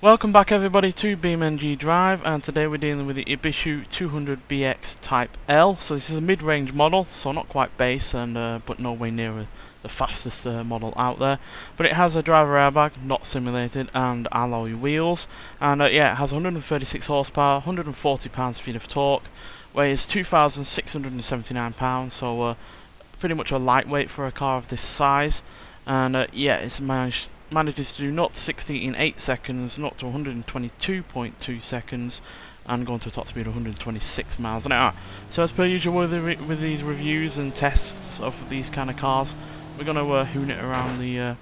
Welcome back everybody to BeamNG Drive, and today we're dealing with the Ibishu 200BX Type L. So this is a mid-range model, so not quite base, and but nowhere near the fastest model out there. But it has a driver airbag, not simulated, and alloy wheels. And yeah, it has 136 horsepower, 140 pounds-feet of torque, weighs 2,679 pounds, so pretty much a lightweight for a car of this size. And yeah, it's manages to do 0 to 60 in 8 seconds, 0 to 122.2 seconds, and going to a top speed of 126 miles an hour. So as per usual with these reviews and tests of these kind of cars, we're going to hoon it around the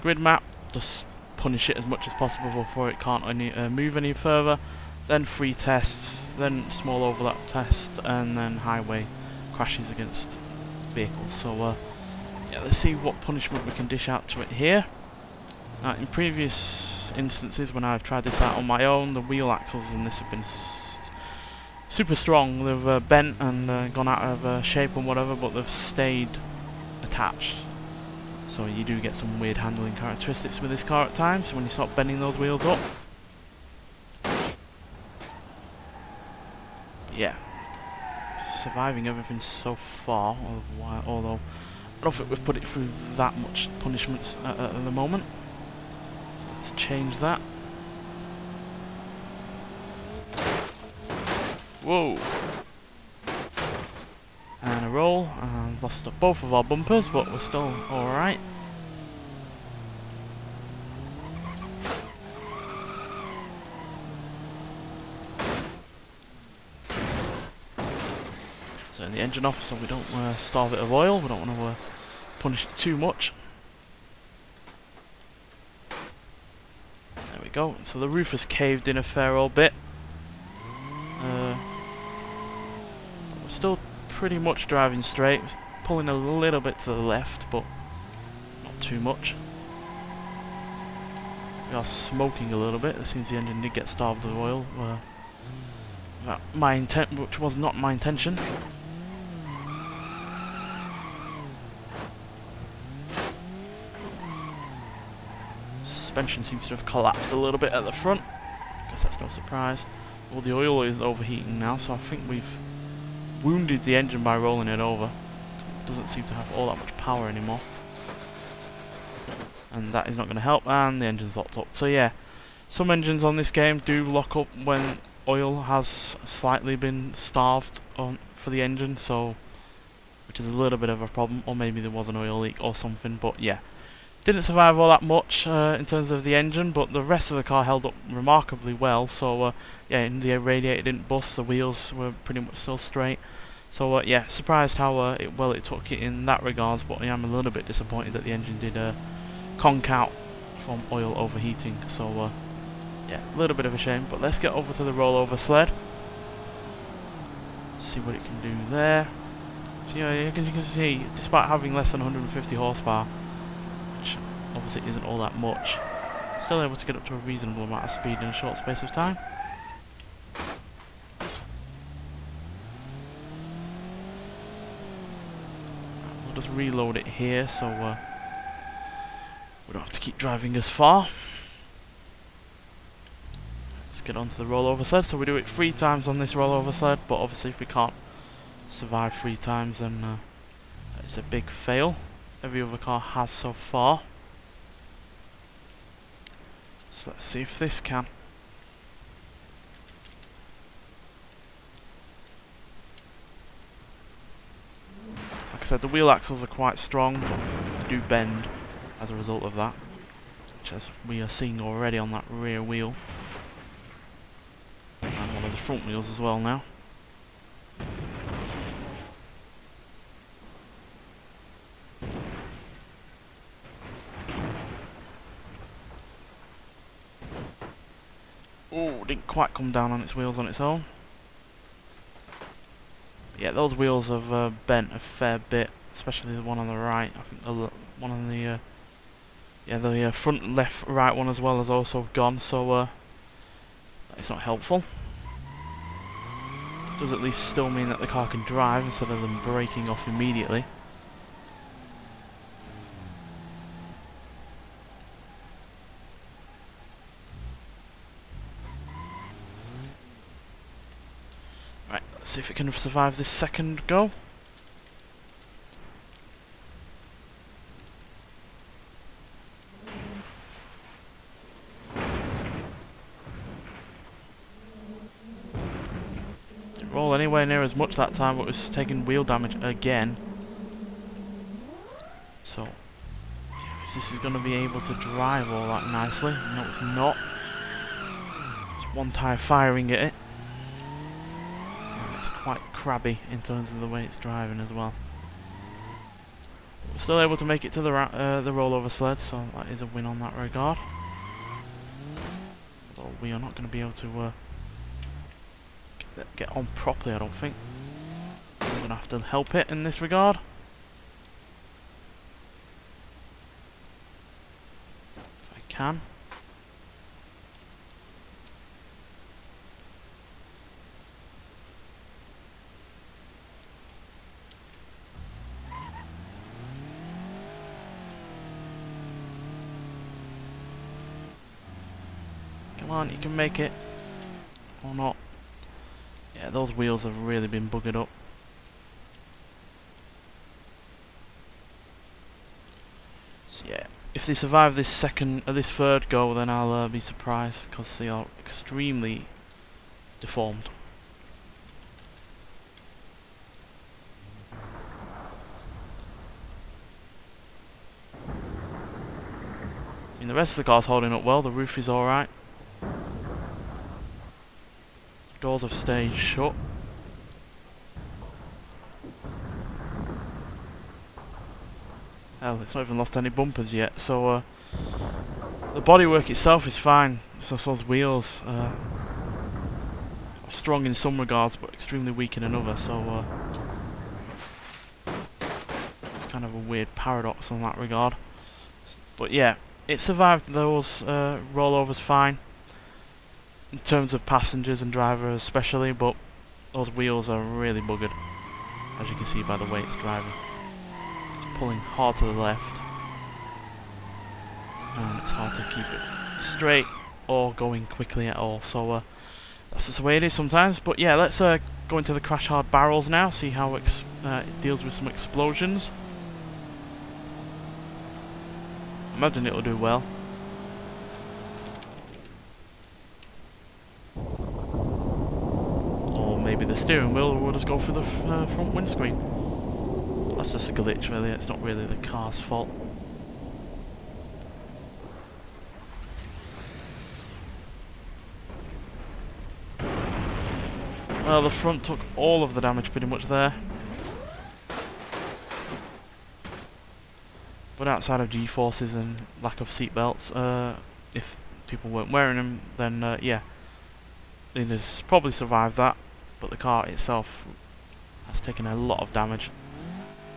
grid map, just punish it as much as possible before it can't move any further, then free tests, then small overlap tests, and then highway crashes against vehicles. So yeah, let's see what punishment we can dish out to it here. Now, in previous instances when I've tried this out on my own, the wheel axles in this have been super strong. They've bent and gone out of shape and whatever, but they've stayed attached. So you do get some weird handling characteristics with this car at times when you start bending those wheels up. Yeah, surviving everything so far, although I don't think we've put it through that much punishments at the moment. So let's change that. Whoa! And a roll, and lost both of our bumpers, but we're still alright. So the engine off, so we don't starve it of oil, we don't want to punish it too much. There we go. So the roof has caved in a fair old bit. We're still pretty much driving straight. It's pulling a little bit to the left, but not too much. We are smoking a little bit. It seems the engine did get starved of oil. My intent, which was not my intention. Suspension seems to have collapsed a little bit at the front. I guess that's no surprise. Well, the oil is overheating now, so I think we've wounded the engine by rolling it over. It doesn't seem to have all that much power anymore, and that is not going to help. And the engine's locked up. So yeah, some engines on this game do lock up when oil has slightly been starved on for the engine, so which is a little bit of a problem. Or maybe there was an oil leak or something. But yeah, didn't survive all that much in terms of the engine, but the rest of the car held up remarkably well. So yeah, and the radiator didn't bust, the wheels were pretty much still straight. So yeah, surprised how well it took it in that regards, but I am a little bit disappointed that the engine did conk out from oil overheating. So yeah, a little bit of a shame, but let's get over to the rollover sled. See what it can do there. So yeah, you can see, despite having less than 150 horsepower, obviously isn't all that much, still able to get up to a reasonable amount of speed in a short space of time. We'll just reload it here, so we don't have to keep driving as far. Let's get onto the rollover sled. So we do it 3 times on this rollover sled, but obviously if we can't survive 3 times, then it's a big fail. Every other car has so far. So let's see if this can. Like I said, the wheel axles are quite strong, but they do bend as a result of that, which as we are seeing already on that rear wheel. And one of the front wheels as well now. Oh, didn't quite come down on its wheels on its own. Yeah, those wheels have bent a fair bit, especially the one on the right. I think the one on the the front left right one as well has also gone. So it's not helpful. It does at least still mean that the car can drive instead of them braking off immediately. Let's see if it can survive this second go. Didn't roll anywhere near as much that time, but was taking wheel damage again. So, if this is going to be able to drive all that nicely. No, it's not. It's one tyre firing at it. And it's quite crabby in terms of the way it's driving as well. We're still able to make it to the rollover sled, so that is a win on that regard. Although we are not going to be able to get on properly, I don't think. We're going to have to help it in this regard. Can. Come on, you can make it. Or not. Yeah, those wheels have really been buggered up. So yeah. If they survive this second or this third go, then I'll be surprised, because they are extremely deformed. I mean, the rest of the car's holding up well. The roof is all right. Doors have stayed shut. Hell, it's not even lost any bumpers yet, so the bodywork itself is fine. It's just those wheels are strong in some regards, but extremely weak in another, so it's kind of a weird paradox on that regard. But yeah, it survived those rollovers fine, in terms of passengers and drivers especially, but those wheels are really buggered, as you can see by the way it's driving. Pulling hard to the left, and it's hard to keep it straight or going quickly at all, so that's just the way it is sometimes. But yeah, let's go into the crash hard barrels now, see how it deals with some explosions. I imagine it'll do well. Or maybe the steering wheel will just go through the front windscreen. That's just a glitch, really. It's not really the car's fault. Well, the front took all of the damage pretty much there. But outside of G-forces and lack of seatbelts, if people weren't wearing them, then yeah, they'd probably survived that. But the car itself has taken a lot of damage.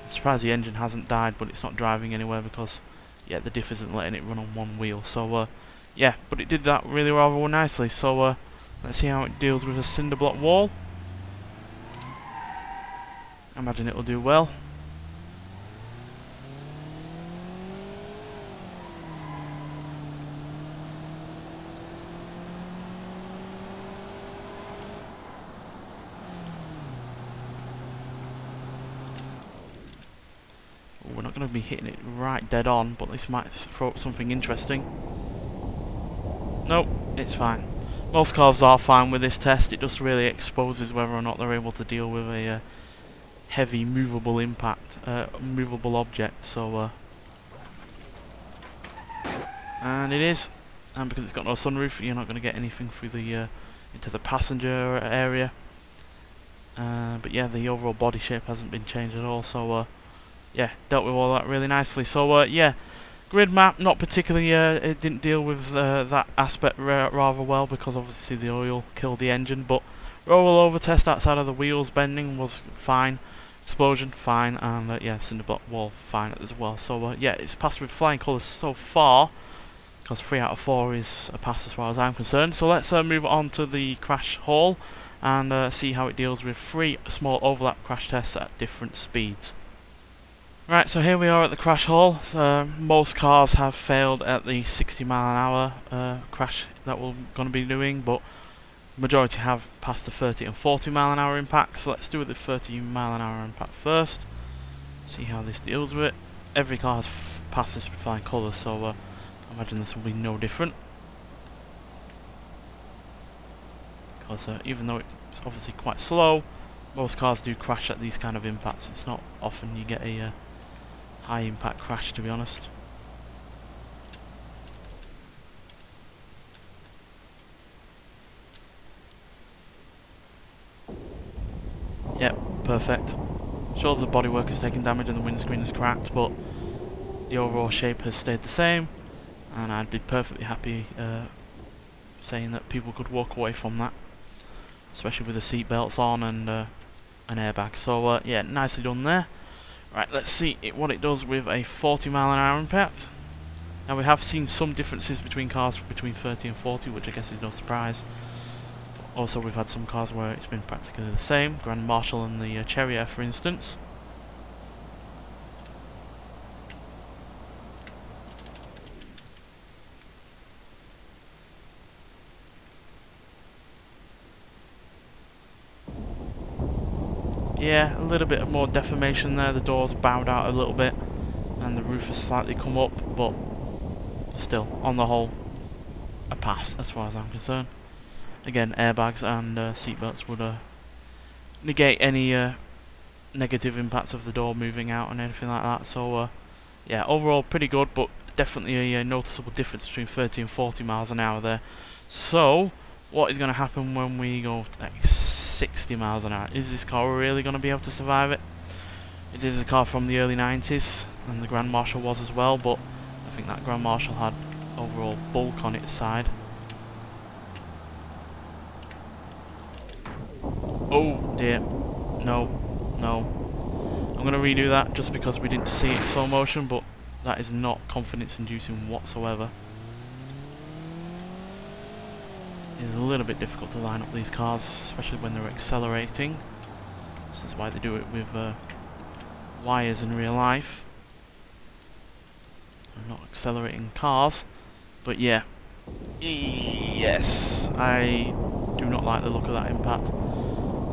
I'm surprised the engine hasn't died, but it's not driving anywhere because, yeah, the diff isn't letting it run on one wheel. So, yeah, but it did that really rather nicely. So, let's see how it deals with a cinder block wall. I imagine it'll do well. We're not going to be hitting it right dead on, but this might throw up something interesting. Nope, it's fine. Most cars are fine with this test. It just really exposes whether or not they're able to deal with a heavy movable impact, movable object. So, and it is, and because it's got no sunroof, you're not going to get anything through the into the passenger area. But yeah, the overall body shape hasn't been changed at all. So. Yeah, dealt with all that really nicely. So, yeah, grid map, not particularly, it didn't deal with that aspect rather well, because obviously the oil killed the engine, but rollover test outside of the wheels bending was fine, explosion, fine, and yeah, cinder block wall, fine as well. So, yeah, it's passed with flying colours so far, because 3 out of 4 is a pass as far as I'm concerned. So let's move on to the crash hall and see how it deals with 3 small overlap crash tests at different speeds. Right, so here we are at the crash hall. Most cars have failed at the 60 mile an hour crash that we're going to be doing, but majority have past the 30 and 40 mile an hour impact, so let's do the 30 mile an hour impact first, see how this deals with it. Every car has passed this with flying colours, so I imagine this will be no different, because even though it's obviously quite slow, most cars do crash at these kind of impacts. It's not often you get a high impact crash, to be honest. Yep, perfect. Sure, the bodywork has taken damage and the windscreen has cracked, but the overall shape has stayed the same, and I'd be perfectly happy saying that people could walk away from that, especially with the seat belts on and an airbag. So yeah, nicely done there. Right, let's see what it does with a 40 mile an hour impact. Now, we have seen some differences between cars between 30 and 40, which I guess is no surprise. Also, we've had some cars where it's been practically the same. Grand Marshal and the Cherry Air, for instance. Yeah, a little bit more deformation there. The doors bowed out a little bit, and the roof has slightly come up, but still, on the whole, a pass as far as I'm concerned. Again, airbags and seatbelts would negate any negative impacts of the door moving out and anything like that. So, yeah, overall pretty good, but definitely a noticeable difference between 30 and 40 miles an hour there. So, what is going to happen when we go like 60 miles an hour? Is this car really going to be able to survive it? It is a car from the early 90s, and the Grand Marshal was as well, but I think that Grand Marshal had overall bulk on its side. Oh dear, no, I'm going to redo that just because we didn't see it in slow motion, but that is not confidence inducing whatsoever. It's a little bit difficult to line up these cars, especially when they're accelerating. This is why they do it with wires in real life. I'm not accelerating cars, but yeah. Yes, I do not like the look of that impact.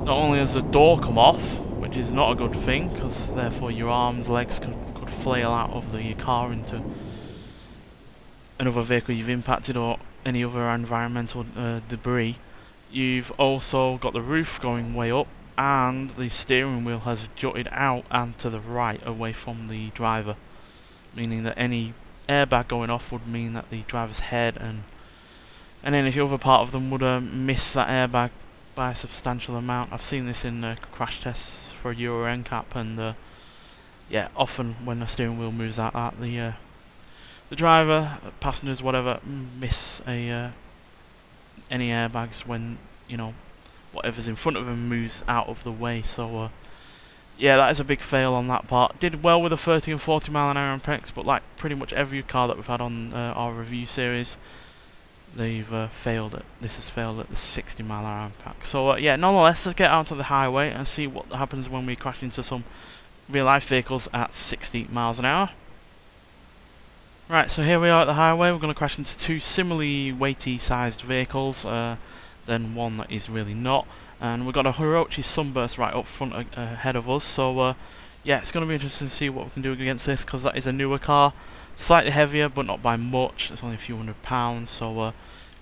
Not only has the door come off, which is not a good thing, because therefore your arms, legs could flail out of the car into another vehicle you've impacted or any other environmental debris. You've also got the roof going way up, and the steering wheel has jutted out and to the right away from the driver, meaning that any airbag going off would mean that the driver's head and any other part of them would miss that airbag by a substantial amount. I've seen this in crash tests for Euro NCAP, and yeah, often when the steering wheel moves out, the driver, passengers, whatever, miss any airbags when, you know, whatever's in front of them moves out of the way. So yeah, that is a big fail on that part. Did well with the 30 and 40 mile an hour impacts, but like pretty much every car that we've had on our review series, they've failed at, this has failed at the 60 mile an hour impact. So yeah, nonetheless, let's get out to the highway and see what happens when we crash into some real life vehicles at 60 miles an hour. Right, so here we are at the highway. We're going to crash into two similarly weighty sized vehicles, then one that is really not, and we've got a Hirochi Sunburst right up front ahead of us. So yeah, it's going to be interesting to see what we can do against this, because that is a newer car. Slightly heavier, but not by much. It's only a few £100, so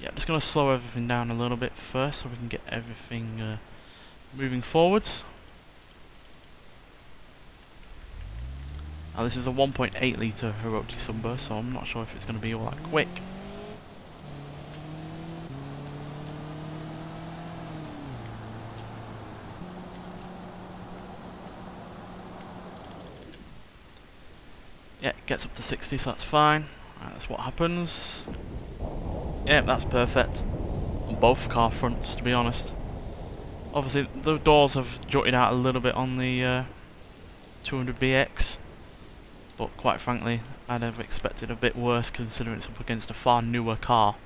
yeah, I'm just going to slow everything down a little bit first so we can get everything moving forwards. Now, this is a 1.8 litre Hirochi Sunburst, so I'm not sure if it's going to be all that quick. Yeah, it gets up to 60, so that's fine. Right, that's what happens. Yep, that's perfect. On both car fronts, to be honest. Obviously, the doors have jutted out a little bit on the 200BX. But quite frankly, I'd have expected a bit worse, considering it's up against a far newer car.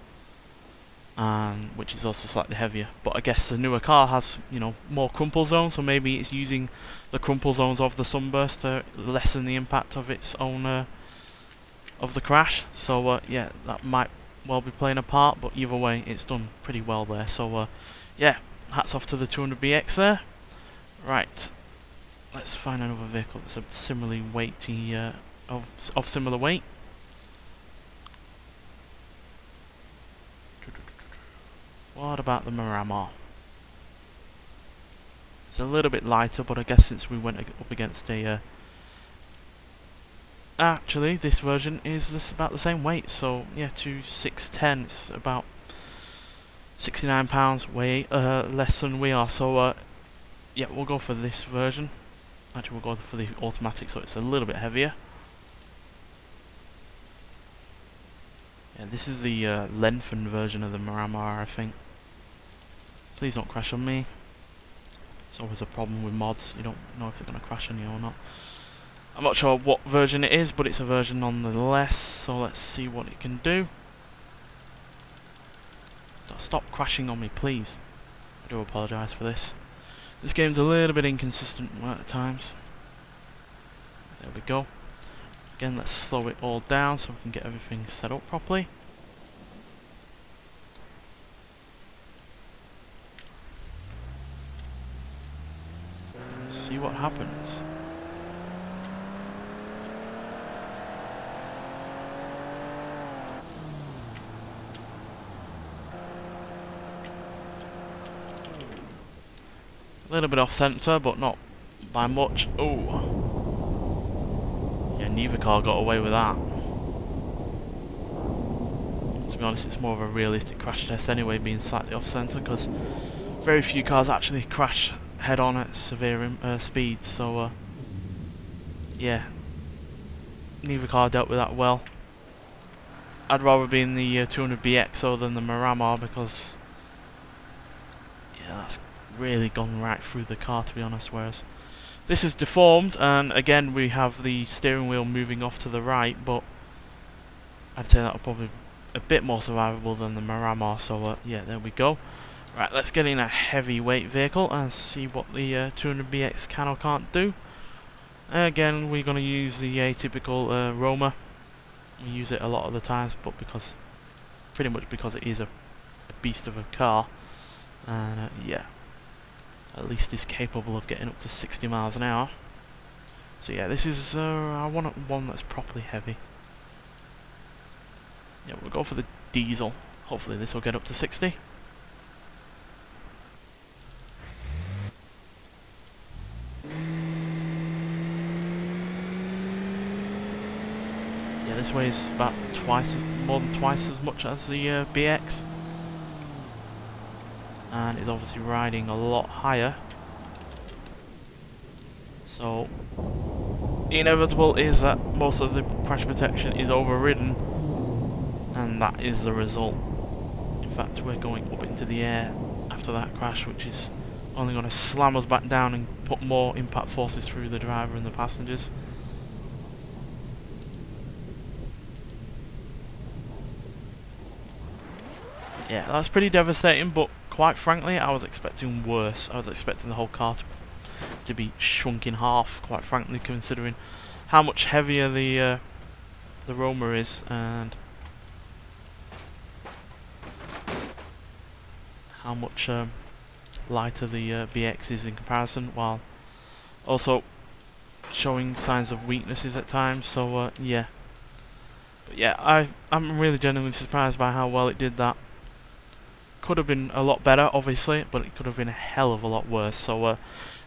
And which is also slightly heavier. But I guess the newer car has, you know, more crumple zones, so maybe it's using the crumple zones of the Sunburst to lessen the impact of its own of the crash. So yeah, that might well be playing a part, but either way, it's done pretty well there. So yeah, hats off to the 200BX there. Right, let's find another vehicle that's similar weight. What about the Miramar? It's a little bit lighter, but I guess since we went up against a... actually, this version is about the same weight, so yeah, 2610, it's about 69 pounds way less than we are, so yeah, we'll go for this version. Actually, we'll go for the automatic, so it's a little bit heavier. Yeah, this is the lengthened version of the Miramar, I think. Please don't crash on me. It's always a problem with mods, you don't know if they're going to crash on you or not. I'm not sure what version it is, but it's a version nonetheless, so let's see what it can do. Stop crashing on me, please. I do apologise for this. This game's a little bit inconsistent at times. There we go. Again, let's slow it all down so we can get everything set up properly. Let's see what happens. A little bit off centre, but not by much. Oh, yeah, neither car got away with that. To be honest, it's more of a realistic crash test anyway, being slightly off centre, because very few cars actually crash head-on at severe speeds. So, yeah, neither car dealt with that well. I'd rather be in the 200BX than the Miramar, because yeah, that's really gone right through the car, to be honest, whereas this is deformed, and again we have the steering wheel moving off to the right, but I'd say that'll probably a bit more survivable than the Miramar, so yeah, there we go. Right, let's get in a heavyweight vehicle and see what the 200BX can or can't do. Again, we're going to use the atypical Roma. We use it a lot of the times, but pretty much because it is a beast of a car, and yeah, at least is capable of getting up to 60 miles an hour. So yeah, this is, I want one that's properly heavy. Yeah, we'll go for the diesel. Hopefully this will get up to 60. Yeah, this weighs about more than twice as much as the BX. And is obviously riding a lot higher, so the inevitable is that most of the crash protection is overridden, and that is the result. In fact, we're going up into the air after that crash, which is only going to slam us back down and put more impact forces through the driver and the passengers. Yeah, that's pretty devastating, but quite frankly, I was expecting worse. I was expecting the whole car to be shrunk in half, quite frankly, considering how much heavier the Roma is and how much lighter the BX is in comparison, while also showing signs of weaknesses at times. So yeah, but yeah, I'm really genuinely surprised by how well it did that. Could have been a lot better, obviously, but it could have been a hell of a lot worse. So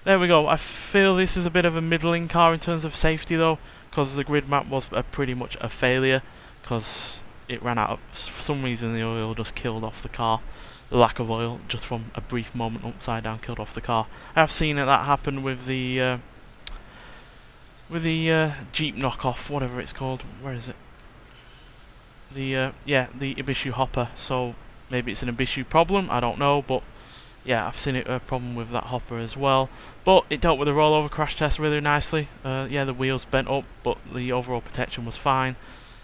there we go. I feel this is a bit of a middling car in terms of safety, though, because the grid map was pretty much a failure, because it ran out of, for some reason the oil just killed off the car. The lack of oil, just from a brief moment upside down, killed off the car. I have seen that happen with the Jeep knockoff, whatever it's called. Where is it? The yeah, the Ibishu Hopper. So maybe it's an Ibishu problem, I don't know, but yeah, I've seen a problem with that hopper as well. But it dealt with the rollover crash test really nicely. Yeah, the wheels bent up, but the overall protection was fine.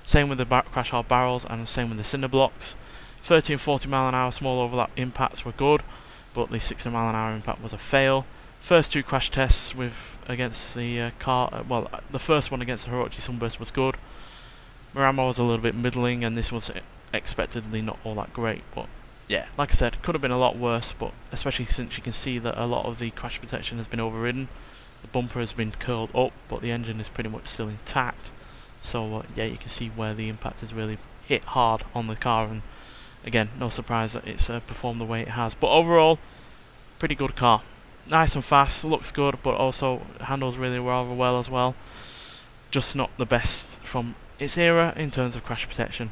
Same with the crash hard barrels, and same with the cinder blocks. 30 and 40 mile an hour small overlap impacts were good, but the 60 mile an hour impact was a fail. First two crash tests against the car, well, the first one against the Hirochi Sunburst was good. Miramar was a little bit middling, and this was expectedly not all that great, but yeah, like I said, could have been a lot worse, but especially since you can see that a lot of the crash protection has been overridden. The bumper has been curled up, but the engine is pretty much still intact. So yeah, you can see where the impact has really hit hard on the car, and again, no surprise that it's performed the way it has. But overall, pretty good car. Nice and fast, looks good, but also handles really rather well as well. Just not the best from its era in terms of crash protection.